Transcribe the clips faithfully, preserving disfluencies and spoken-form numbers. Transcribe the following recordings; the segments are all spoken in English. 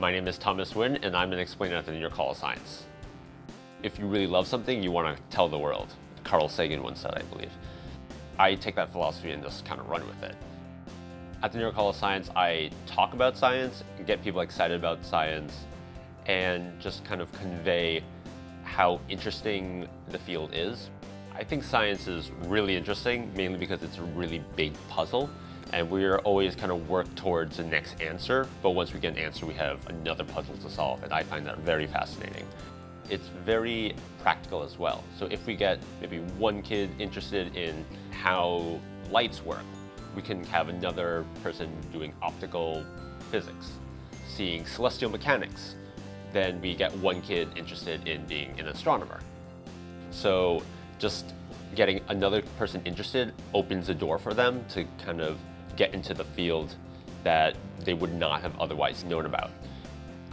My name is Thomas Nguyen, and I'm an explainer at the New York Hall of Science. If you really love something, you want to tell the world. Carl Sagan once said, I believe. I take that philosophy and just kind of run with it. At the New York Hall of Science, I talk about science, get people excited about science, and just kind of convey how interesting the field is. I think science is really interesting, mainly because it's a really big puzzle. And we're always kind of work towards the next answer, but once we get an answer, we have another puzzle to solve, and I find that very fascinating. It's very practical as well. So if we get maybe one kid interested in how lights work, we can have another person doing optical physics, seeing celestial mechanics. Then we get one kid interested in being an astronomer. So just getting another person interested opens the door for them to kind of get into the field that they would not have otherwise known about.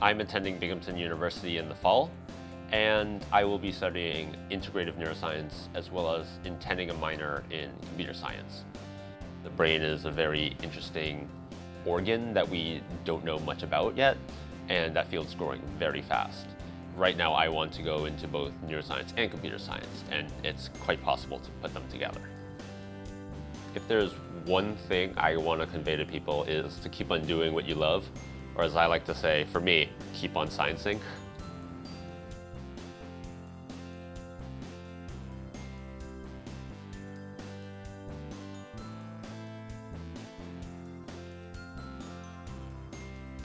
I'm attending Binghamton University in the fall, and I will be studying integrative neuroscience as well as intending a minor in computer science. The brain is a very interesting organ that we don't know much about yet, and that field's growing very fast. Right now, I want to go into both neuroscience and computer science, and it's quite possible to put them together. If there's one thing I want to convey to people, is to keep on doing what you love, or as I like to say, for me, keep on sciencing.